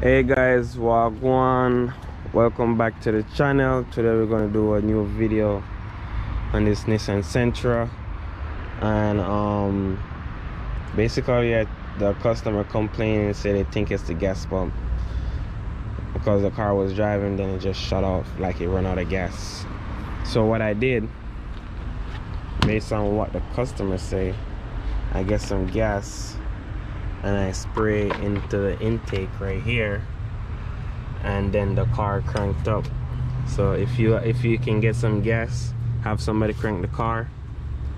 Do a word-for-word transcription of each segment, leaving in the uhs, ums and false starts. Hey guys, wagwan, welcome back to the channel. Today we're going to do a new video on this Nissan Sentra, and um basically the customer complained and said they think it's the gas pump, because the car was driving, then it just shut off, like it ran out of gas. So what I did, based on what the customer say, I get some gas and I spray into the intake right here, and then the car cranked up. So if you if you can get some gas, have somebody crank the car,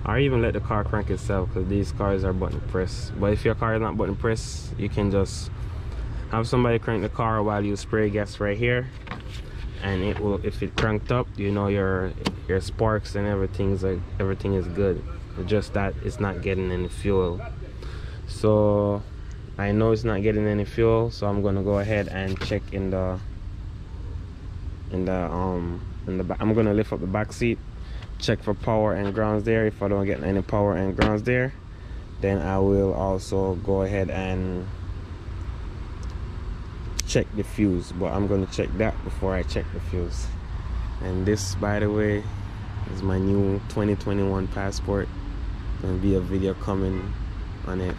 or even let the car crank itself, because these cars are button press. But if your car is not button press, you can just have somebody crank the car while you spray gas right here, and it will, if it cranked up, you know your your sparks and everything's like everything is good. It's just that it's not getting any fuel. So I know it's not getting any fuel, so I'm gonna go ahead and check in the in the um in the back. I'm gonna lift up the back seat, check for power and grounds there. If I don't get any power and grounds there, then I will also go ahead and check the fuse. But I'm gonna check that before I check the fuse. And this, by the way, is my new twenty twenty-one Passport. Gonna be a video coming on it,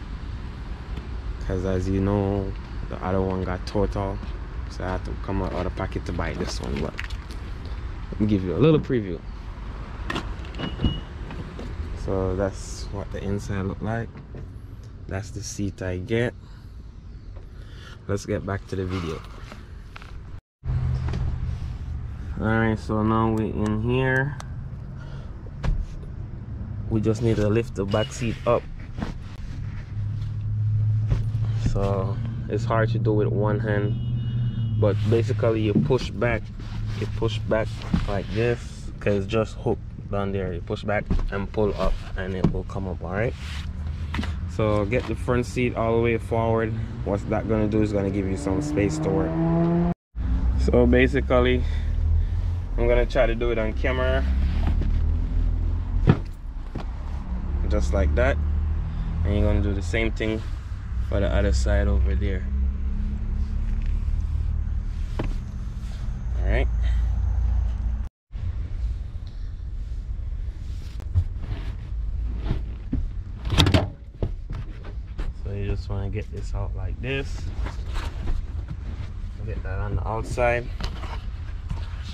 because as you know, the other one got total, so I had to come out of the pocket to buy this one. But let me give you a little preview. So that's what the inside looked like. That's the seat I get. Let's get back to the video. Alright, so now we're in here. We just need to lift the back seat up. So it's hard to do with one hand, but basically you push back, you push back like this, because it's just hooked down there. You push back and pull up and it will come up, all right? So get the front seat all the way forward. What's that gonna do is gonna give you some space to work. So basically, I'm gonna try to do it on camera. Just like that. And you're gonna do the same thing for the other side over there. All right. So you just want to get this out like this. Get that on the outside.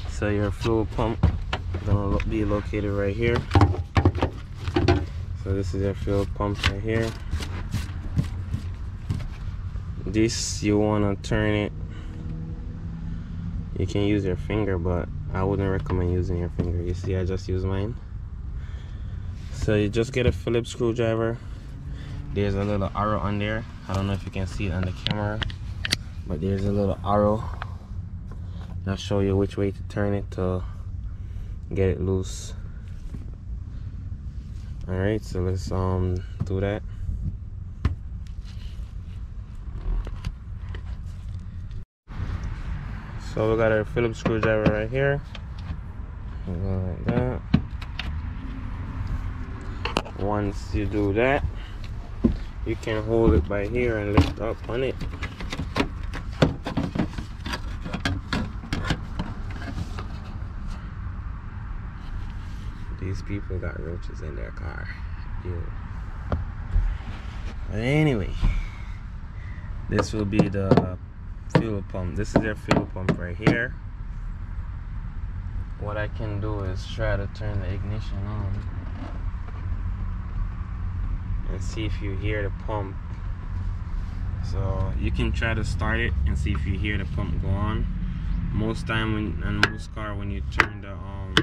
So your fuel pump is gonna be located right here. So this is your fuel pump right here. This, you want to turn it. You can use your finger, but I wouldn't recommend using your finger. You see, I just use mine. So you just get a Phillips screwdriver. There's a little arrow on there. I don't know if you can see it on the camera, but there's a little arrow that'll show you which way to turn it to get it loose. All right, so let's um do that. So we got our Phillips screwdriver right here. Like that. Once you do that, you can hold it by here and lift up on it. These people got roaches in their car. Ew. But anyway, this will be the uh, fuel pump. This is their fuel pump right here. What I can do is try to turn the ignition on and see if you hear the pump. So you can try to start it and see if you hear the pump go on. Most time when on most car, when you turn the um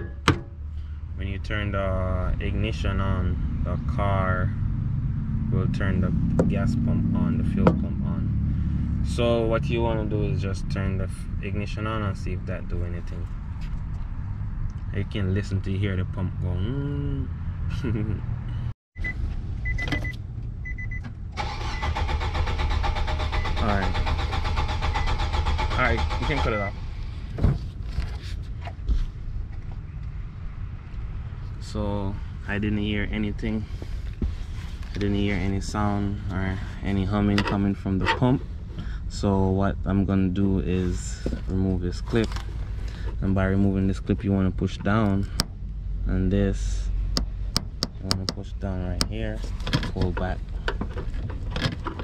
when you turn the ignition on, the car will turn the gas pump on, the fuel pump on. So what you want to do is just turn the ignition on and see if that do anything. You can listen to hear the pump go. Mm. Alright. Alright, you can cut it off. So I didn't hear anything. I didn't hear any sound or any humming coming from the pump. So what I'm gonna do is remove this clip, and by removing this clip you want to push down, and this you want to push down right here, pull back.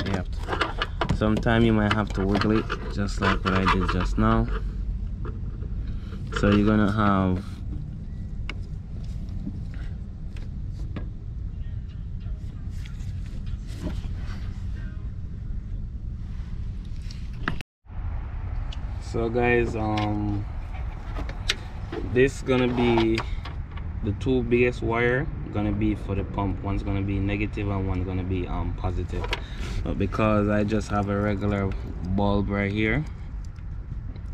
You have to, sometimes you might have to wiggle it, just like what I did just now. So you're gonna have So guys, um, this is gonna be the two biggest wire gonna be for the pump. One's gonna be negative and one's gonna be um, positive. But because I just have a regular bulb right here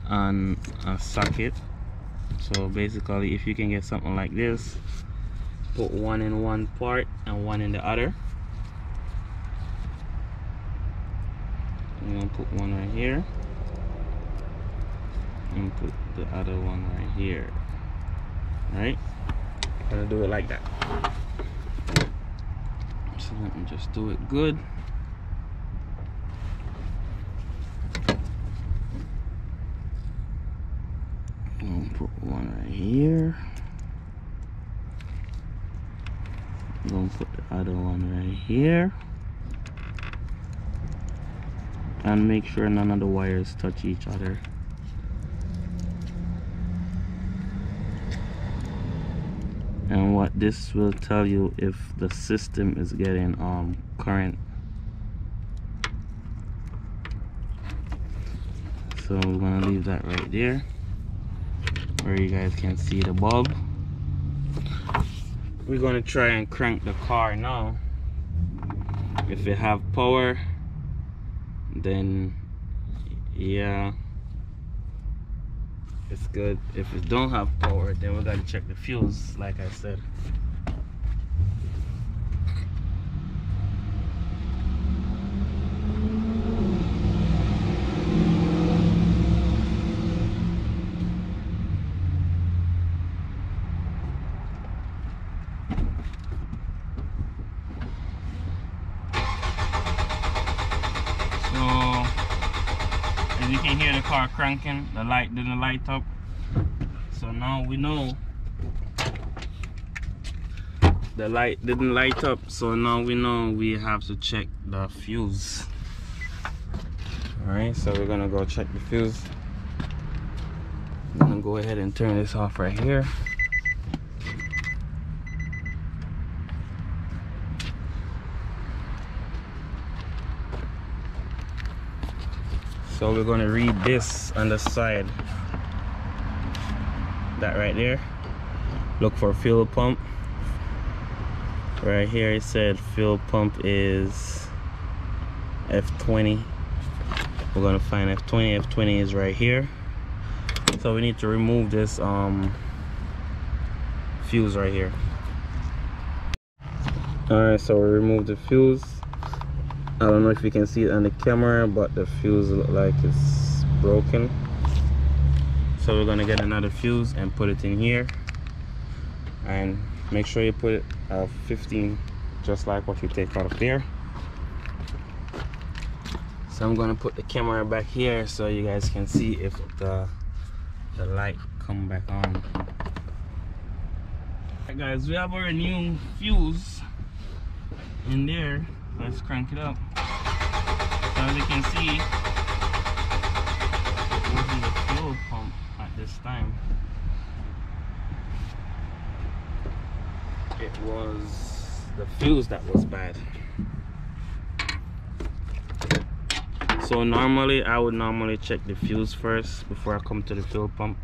and a socket, so basically if you can get something like this, put one in one part and one in the other. I'm gonna put one right here and put the other one right here. All right, I'm gonna do it like that. So let me just do it good. I'm gonna put one right here. I'm gonna put the other one right here. And make sure none of the wires touch each other. And what this will tell you if the system is getting um current. So we're gonna leave that right there where you guys can see the bulb. We're gonna try and crank the car now. If it have power, then yeah, it's good. If it don't have power, then we gotta check the fuse, like I said. You can hear the car cranking, the light didn't light up. So now we know the light didn't light up. So now we know we have to check the fuse. All right, so we're gonna go check the fuse. I'm gonna go ahead and turn this off right here. So we're gonna read this on the side. That right there. Look for fuel pump. Right here it said fuel pump is F twenty. We're gonna find F twenty. F twenty is right here. So we need to remove this um, fuse right here. All right, so we removed the fuse. I don't know if you can see it on the camera, but the fuse looks like it's broken. So we're gonna get another fuse and put it in here. And make sure you put it uh, fifteen, just like what you take out of there. So I'm gonna put the camera back here so you guys can see if the, the light come back on. Alright guys, we have our new fuse in there. Let's crank it up. So as you can see, it wasn't the fuel pump at this time. It was the fuse that was bad. So normally, I would normally check the fuse first before I come to the fuel pump.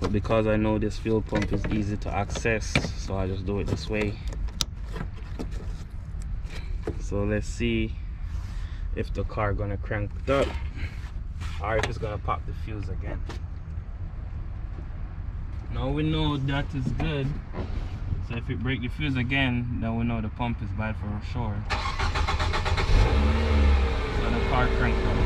But because I know this fuel pump is easy to access, so I just do it this way. So let's see if the car gonna crank up or if it's gonna pop the fuse again. Now we know that is good. So if it break the fuse again, then we know the pump is bad for sure. So the car cranked up.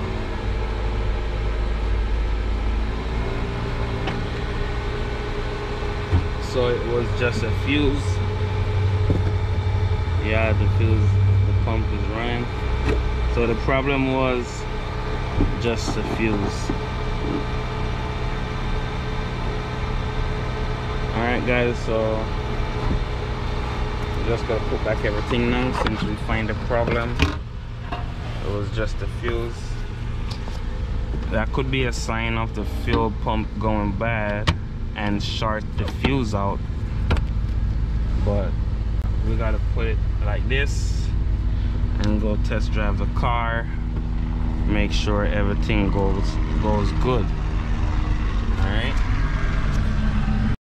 So it was just a fuse. Yeah, the fuse. Pump is running. So the problem was just the fuels. Alright guys, so just gotta put back everything now since we find a problem. It was just the fuels. That could be a sign of the fuel pump going bad and short the fuse out, but we gotta put it like this and go test drive the car, make sure everything goes goes good. All right.